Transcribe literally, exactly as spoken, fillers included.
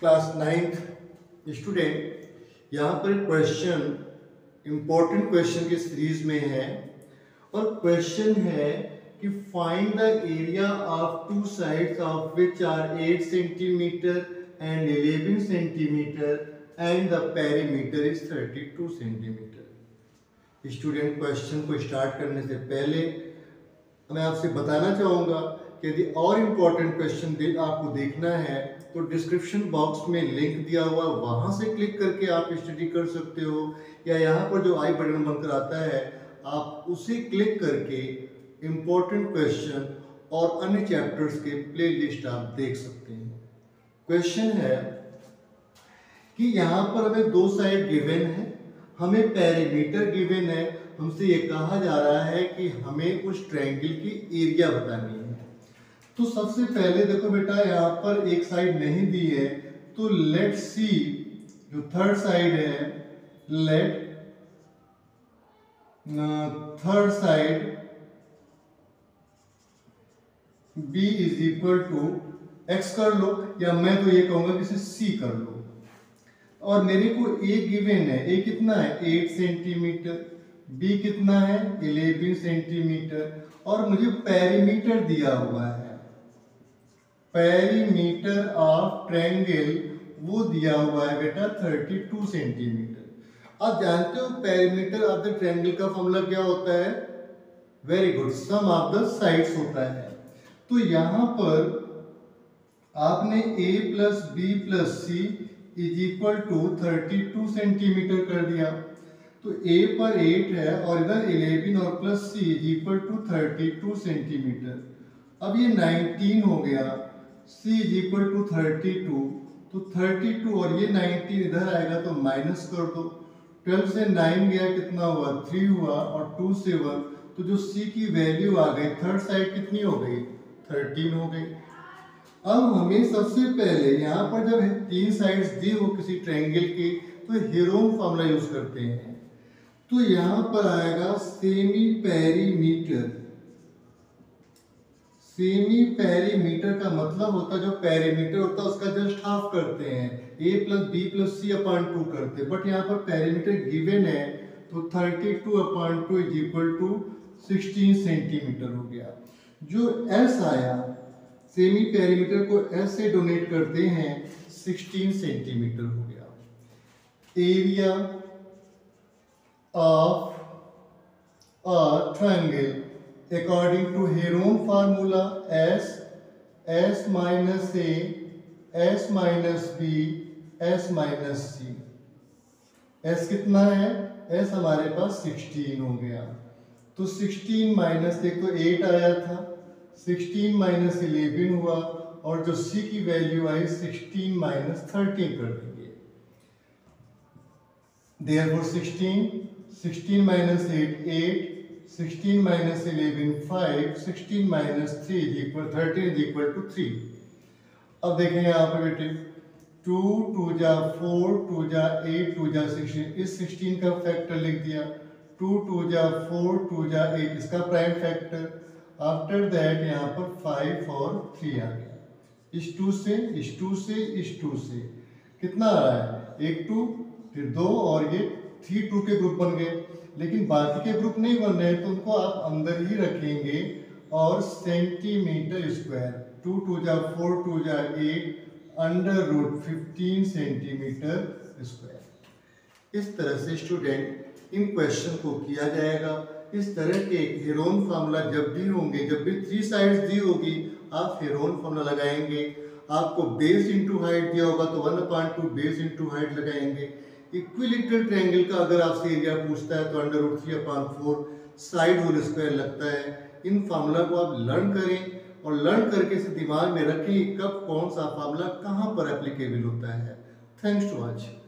Class ninth student, यहाँ पर question important question की सीरीज में है और क्वेश्चन है कि find the area of two sides of which are eight centimetre and eleven centimetre and the perimeter is thirty two centimetre. Student, question को start करने से पहले मैं आपसे बताना चाहूँगा कि यदि और इम्पोर्टेंट क्वेश्चन दे आपको देखना है तो डिस्क्रिप्शन बॉक्स में लिंक दिया हुआ, वहाँ से क्लिक करके आप स्टडी कर सकते हो, या यहाँ पर जो आई बटन बनकर आता है आप उसे क्लिक करके इम्पोर्टेंट क्वेश्चन और अन्य चैप्टर्स के प्लेलिस्ट आप देख सकते हैं। क्वेश्चन है कि यहाँ पर हमें दो साइड गिवन है, हमें पेरीमीटर गिवन है, हमसे ये कहा जा रहा है कि हमें उस ट्रायंगल की एरिया बतानी है। तो सबसे पहले देखो बेटा, यहाँ पर एक साइड नहीं दी है तो लेट सी जो थर्ड साइड है, let third side b is equal to x कर लो, या मैं तो ये कहूँगा कि इसे c कर लो। और मेरे को a गिवन है, a कितना है एट सेंटीमीटर, b कितना है इलेवन सेंटीमीटर, और मुझे पेरीमीटर दिया हुआ है, पेरीमीटर ऑफ ट्रायंगल वो दिया हुआ है बेटा थर्टी टू सेंटीमीटर। आप जानते हो पेरीमीटर ऑफ द ट्रायंगल का फॉर्मूला क्या होता है? Very good, sum of the sides होता है। तो यहाँ पर आपने a plus b plus c is equal to thirty two centimetre कर दिया। तो a पर एट है और इधर इलेवन और plus c is equal to thirty two centimetre. अब ये नाइनटीन हो गया, c is equal to thirty two, तो थर्टी टू और ये नाइनटीन इधर आएगा तो माइनस कर दो। ट्वेल्व से नाइन गया, कितना हुआ थ्री हुआ, और टू से वन, तो जो c की वैल्यू आ गई थर्ड साइड कितनी हो गई थर्टीन हो गई। अब हमें सबसे पहले यहाँ पर जब तीन साइड्स दी हो किसी ट्रायंगल की तो हेरोम फॉर्मूला यूज करते हैं। तो यहाँ पर आएगा सेमी पेरीमीटर। सेमी पेरीमीटर का मतलब होता है जो पेरीमीटर होता है उसका जस्ट हाफ करते हैं, a plus b plus c upon two करते हैं, बट यहाँ पर पेरीमीटर गिवन है तो thirty two upon two is equal to sixteen centimetre हो गया। जो s आया, सेमी पेरीमीटर को s से डोनेट करते हैं, सिक्सटीन सेंटीमीटर हो गया। Area of a triangle according to Heron formula s, s minus a, s minus b, s minus c। s कितना है? s हमारे पास सिक्सटीन हो गया। तो सिक्सटीन माइनस, देखो एट आया था, सिक्सटीन माइनस इलेवन हुआ, और जो c की वैल्यू आई सिक्सटीन माइनस थर्टीन कर देंगे। Therefore sixteen, sixteen minus eight eight, sixteen minus eleven five, sixteen minus three is equal thirteen is equal to three. अब देखें यहाँ पर बेटे, टू टू जा फोर, टू जा एट, टू जा सिक्सटीन, इस सिक्सटीन का फैक्टर लिख दिया, टू टू जा फोर, टू जा एट, इसका प्राइम फैक्टर। आफ्टर दैट यहाँ पर फाइव और थ्री आ गया, इस टू से इस टू से इस टू से कितना आ रहा है एक टू, फिर दो, और ये थ्री टू के ग्रुप बन गए। लेकिन बाकी के ग्रुप नहीं बन रहे तो उनको आप अंदर ही रखेंगे और सेंटीमीटर स्क्वायर, टू टू जा फोर, टू जा eight, under root fifteen centimetre square. इस तरह से स्टूडेंट इन क्वेश्चन को किया जाएगा। इस तरह के हेरोन फार्मूला जब भी होंगे, जब भी थ्री साइड्स दी होगी आप हेरोन फार्मूला लगाएंगे। आपको बेस इंटू हाइट दिया होगा तो one upon two base into height लगाएंगे। इक्विलेटरल ट्रायंगल का अगर आपसे एरिया पूछता है तो under root three upon four side whole square लगता है। इन फार्मूला को आप लर्न करें और लर्न करके इसे दिमाग में रखें कब कौन सा फार्मूला कहाँ पर एप्लीकेबल होता है। Thanks to watching.